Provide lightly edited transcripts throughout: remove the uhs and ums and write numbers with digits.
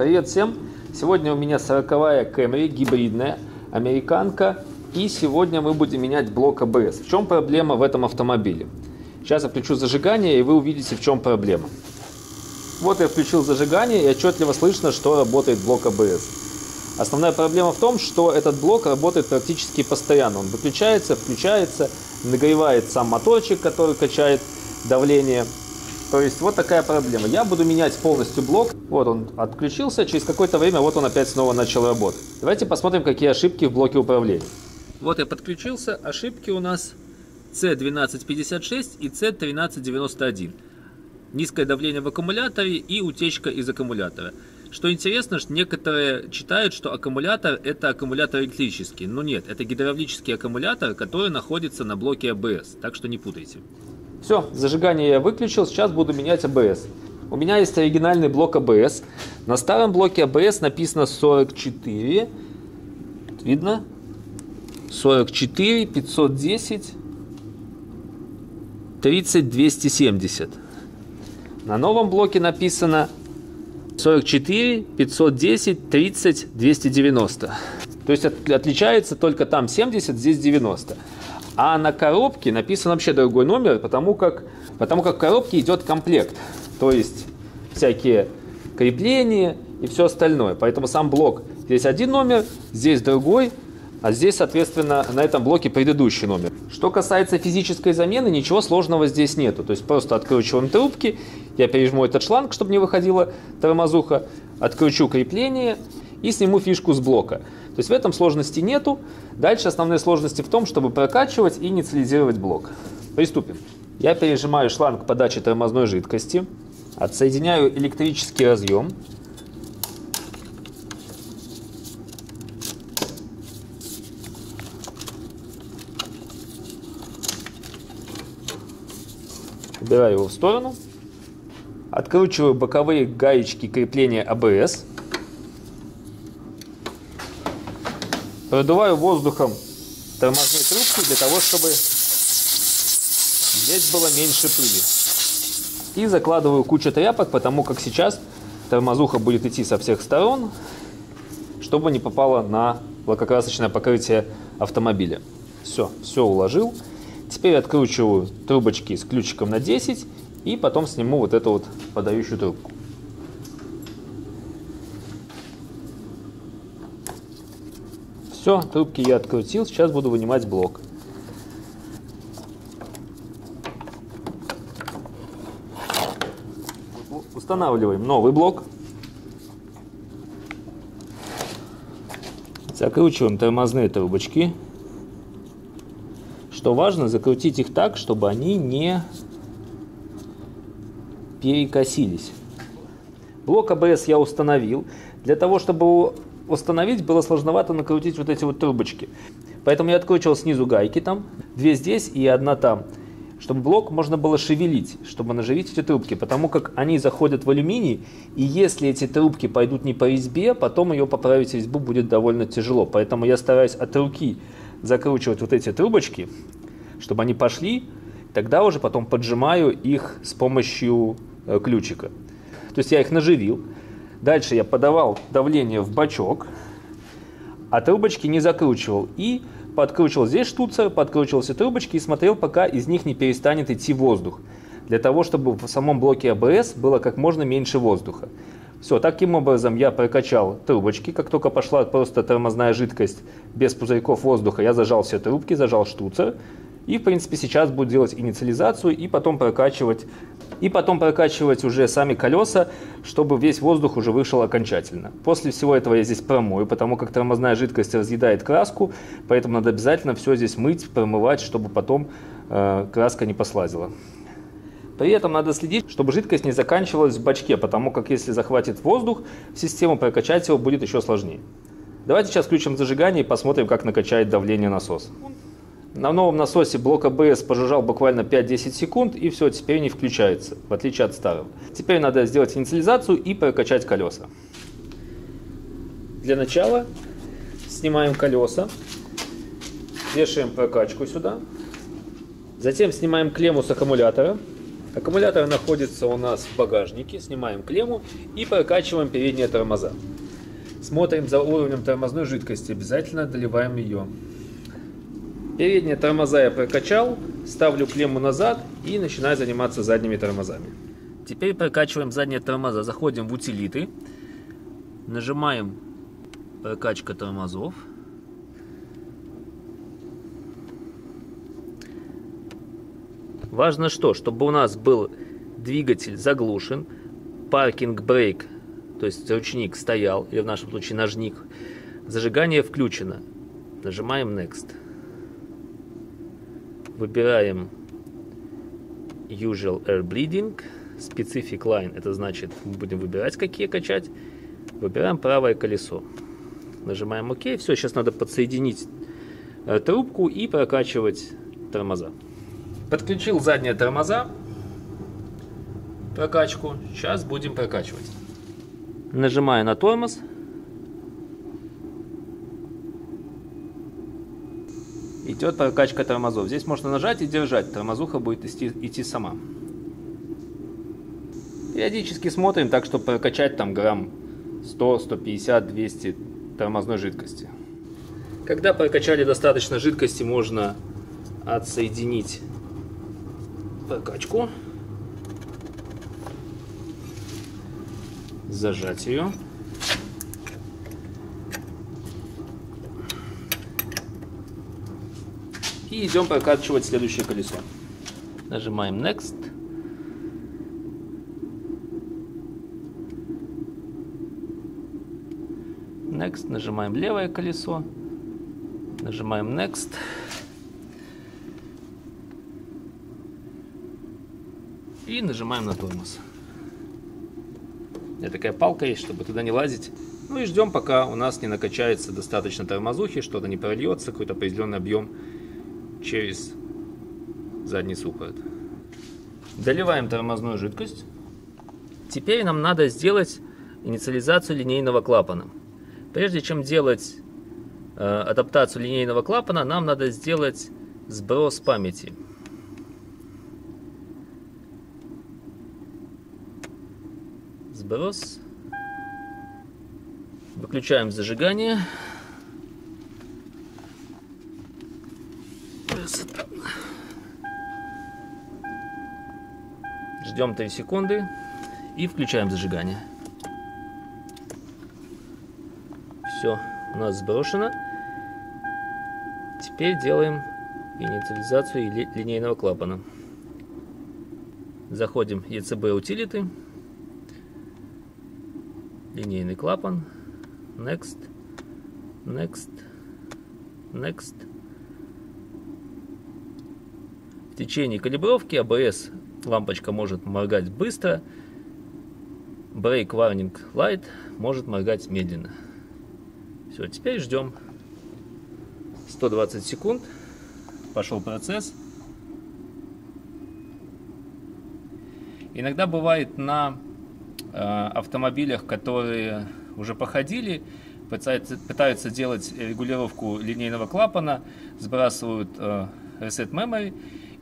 Привет всем! Сегодня у меня 40-я Camry, гибридная, американка. И сегодня мы будем менять блок ABS. В чем проблема в этом автомобиле? Сейчас я включу зажигание, и вы увидите, в чем проблема. Вот я включил зажигание, и отчетливо слышно, что работает блок ABS. Основная проблема в том, что этот блок работает практически постоянно. Он выключается, включается, нагревает сам моторчик, который качает давление. То есть вот такая проблема. Я буду менять полностью блок. Вот он отключился, через какое-то время вот он опять снова начал работать. Давайте посмотрим, какие ошибки в блоке управления. Вот я подключился, ошибки у нас C1256 и C1391. Низкое давление в аккумуляторе и утечка из аккумулятора. Что интересно, что некоторые читают, что аккумулятор — это аккумулятор электрический. Но нет, это гидравлический аккумулятор, который находится на блоке ABS. Так что не путайте. Все, зажигание я выключил, сейчас буду менять ABS. У меня есть оригинальный блок ABS. На старом блоке ABS написано 44, видно? 44, 510, 30, 270. На новом блоке написано 44, 510, 30, 290. То есть отличается только там 70, здесь 90. А на коробке написан вообще другой номер, потому как в коробке идет комплект. То есть всякие крепления и все остальное. Поэтому сам блок, здесь один номер, здесь другой. А здесь, соответственно, на этом блоке предыдущий номер. Что касается физической замены, ничего сложного здесь нету. То есть просто откручиваем трубки, я пережму этот шланг, чтобы не выходила тормозуха, откручу крепление и сниму фишку с блока. То есть в этом сложности нету. Дальше основные сложности в том, чтобы прокачивать и инициализировать блок. Приступим. Я пережимаю шланг подачи тормозной жидкости, отсоединяю электрический разъем. Убираю его в сторону. Откручиваю боковые гаечки крепления ABS. Продуваю воздухом тормозные трубки для того, чтобы здесь было меньше пыли. И закладываю кучу тряпок, потому как сейчас тормозуха будет идти со всех сторон, чтобы не попала на лакокрасочное покрытие автомобиля. Все, все уложил. Теперь откручиваю трубочки с ключиком на 10 и потом сниму вот эту вот подающую трубку. Все, трубки я открутил, сейчас буду вынимать блок. Устанавливаем новый блок. Закручиваем тормозные трубочки. Что важно, закрутить их так, чтобы они не перекосились. Блок ABS я установил. Для того, чтобы его установить, было сложновато накрутить вот эти вот трубочки. Поэтому я откручивал снизу гайки там, две здесь и одна там, чтобы блок можно было шевелить, чтобы наживить эти трубки, потому как они заходят в алюминий, и если эти трубки пойдут не по резьбе, потом ее поправить резьбу будет довольно тяжело. Поэтому я стараюсь от руки закручивать вот эти трубочки, чтобы они пошли, тогда уже потом поджимаю их с помощью ключика. То есть я их наживил, дальше я подавал давление в бачок, а трубочки не закручивал. И подкручивал здесь штуцер, подкручивал все трубочки и смотрел, пока из них не перестанет идти воздух, для того, чтобы в самом блоке ABS было как можно меньше воздуха. Все, таким образом я прокачал трубочки. Как только пошла просто тормозная жидкость без пузырьков воздуха, я зажал все трубки, зажал штуцер. И, в принципе, сейчас буду делать инициализацию и потом прокачивать уже сами колеса, чтобы весь воздух уже вышел окончательно. После всего этого я здесь промою, потому как тормозная жидкость разъедает краску, поэтому надо обязательно все здесь мыть, промывать, чтобы потом краска не послазила. При этом надо следить, чтобы жидкость не заканчивалась в бачке, потому как если захватит воздух в систему, прокачать его будет еще сложнее. Давайте сейчас включим зажигание и посмотрим, как накачает давление насос. На новом насосе блок ABS пожужжал буквально 5-10 секунд, и все, теперь не включается, в отличие от старого. Теперь надо сделать инициализацию и прокачать колеса. Для начала снимаем колеса, вешаем прокачку сюда, затем снимаем клемму с аккумулятора. Аккумулятор находится у нас в багажнике. Снимаем клемму и прокачиваем передние тормоза. Смотрим за уровнем тормозной жидкости. Обязательно доливаем ее. Передние тормоза я прокачал. Ставлю клемму назад и начинаю заниматься задними тормозами. Теперь прокачиваем задние тормоза. Заходим в утилиты. Нажимаем прокачка тормозов. Важно что? Чтобы у нас был двигатель заглушен, паркинг-брейк, то есть ручник стоял, или в нашем случае ножник, зажигание включено. Нажимаем Next. Выбираем Usual Air Bleeding, Specific Line, это значит мы будем выбирать какие качать. Выбираем правое колесо. Нажимаем ОК. Все, сейчас надо подсоединить трубку и прокачивать тормоза. Подключил задние тормоза, прокачку. Сейчас будем прокачивать. Нажимаю на тормоз. Идет прокачка тормозов. Здесь можно нажать и держать. Тормозуха будет идти сама. Периодически смотрим, так что прокачать там грамм 100, 150, 200 тормозной жидкости. Когда прокачали достаточно жидкости, можно отсоединить прокачку, зажать ее, и идем прокачивать следующее колесо. Нажимаем Next. Next. Нажимаем левое колесо. Нажимаем Next. И нажимаем на тормоз. У меня такая палка есть, чтобы туда не лазить. Ну и ждем, пока у нас не накачается достаточно тормозухи, что-то не прольется, какой-то определенный объем через задний суппорт. Доливаем тормозную жидкость. Теперь нам надо сделать инициализацию линейного клапана. Прежде чем делать адаптацию линейного клапана, нам надо сделать сброс памяти. Сброс. Выключаем зажигание. Ждем 3 секунды и включаем зажигание. Все, у нас сброшено. Теперь делаем инициализацию линейного клапана. Заходим в ECB утилиты. Линейный клапан. Next. Next. Next. В течение калибровки ABS лампочка может моргать быстро. Brake Warning Light может моргать медленно. Все, теперь ждем 120 секунд. Пошел процесс. Иногда бывает на автомобилях, которые уже походили, пытаются делать регулировку линейного клапана, сбрасывают Reset Memory,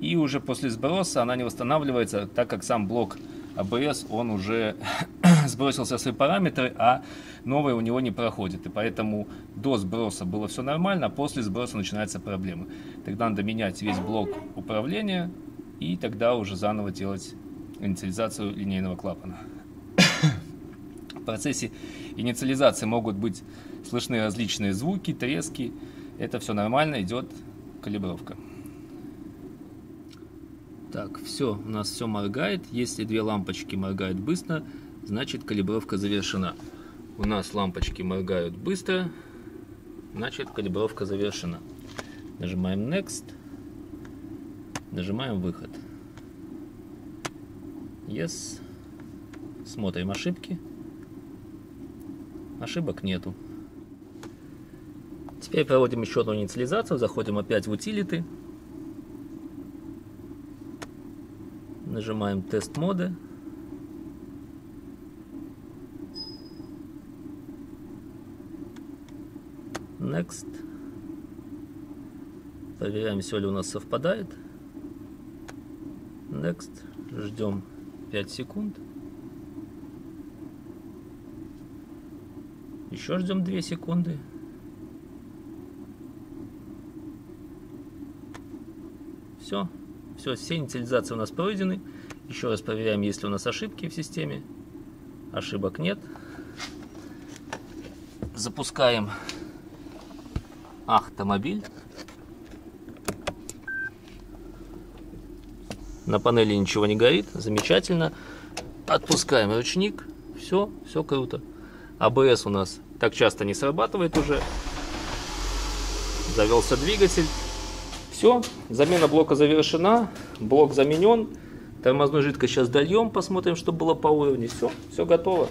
и уже после сброса она не восстанавливается, так как сам блок ABS, он уже сбросился свои параметры, а новые у него не проходят. И поэтому до сброса было все нормально, а после сброса начинаются проблемы. Тогда надо менять весь блок управления, и тогда уже заново делать инициализацию линейного клапана. В процессе инициализации могут быть слышны различные звуки, трески. Это все нормально, идет калибровка. Так, все, у нас все моргает. Если две лампочки моргают быстро, значит калибровка завершена. У нас лампочки моргают быстро, значит калибровка завершена. Нажимаем Next. Нажимаем выход. Yes. Смотрим ошибки. Ошибок нету. Теперь проводим еще одну инициализацию. Заходим опять в утилиты. Нажимаем тест моды. Next. Проверяем, все ли у нас совпадает. Next. Ждем 5 секунд. Еще ждем 2 секунды. Все. Все, все инициализации у нас пройдены. Еще раз проверяем, есть ли у нас ошибки в системе. Ошибок нет. Запускаем автомобиль. На панели ничего не горит. Замечательно. Отпускаем ручник. Все, все круто. АБС у нас так часто не срабатывает уже. Завелся двигатель. Все, замена блока завершена. Блок заменен. Тормозную жидкость сейчас дольем. Посмотрим, что было по уровню. Все, все готово.